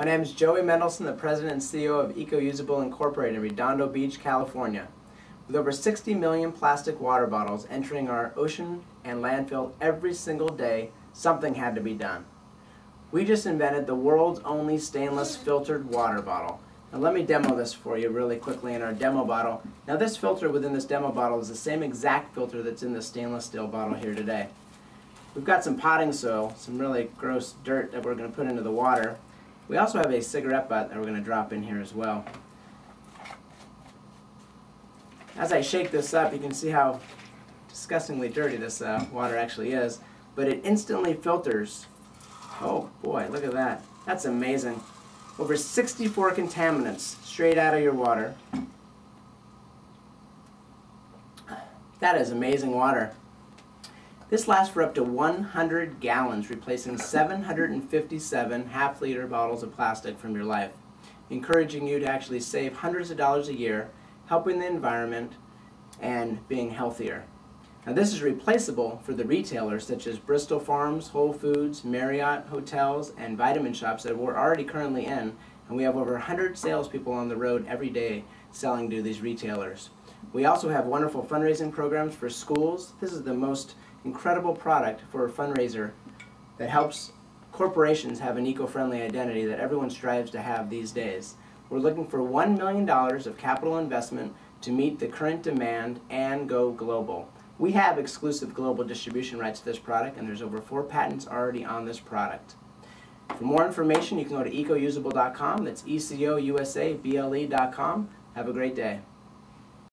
My name is Joey Mendelsohn, the President and CEO of EcoUsable Incorporated in Redondo Beach, California. With over 60 million plastic water bottles entering our ocean and landfill every single day, something had to be done. We just invented the world's only stainless filtered water bottle. Now let me demo this for you really quickly in our demo bottle. Now this filter within this demo bottle is the same exact filter that's in the stainless steel bottle here today. We've got some potting soil, some really gross dirt that we're going to put into the water. We also have a cigarette butt that we're going to drop in here as well. As I shake this up, you can see how disgustingly dirty this water actually is, but it instantly filters. Oh boy, look at that. That's amazing. Over 64 contaminants straight out of your water. That is amazing water. This lasts for up to 100 gallons, replacing 757 half-liter bottles of plastic from your life, encouraging you to actually save hundreds of dollars a year, helping the environment, and being healthier. Now this is replaceable for the retailers such as Bristol Farms, Whole Foods, Marriott hotels, and vitamin shops that we're already currently in, and we have over 100 salespeople on the road every day selling to these retailers. We also have wonderful fundraising programs for schools. This is the most incredible product for a fundraiser that helps corporations have an eco-friendly identity that everyone strives to have these days. We're looking for $1 million of capital investment to meet the current demand and go global. We have exclusive global distribution rights to this product, and there's over 4 patents already on this product. For more information, you can go to ecousable.com. That's ecousable.com. Have a great day.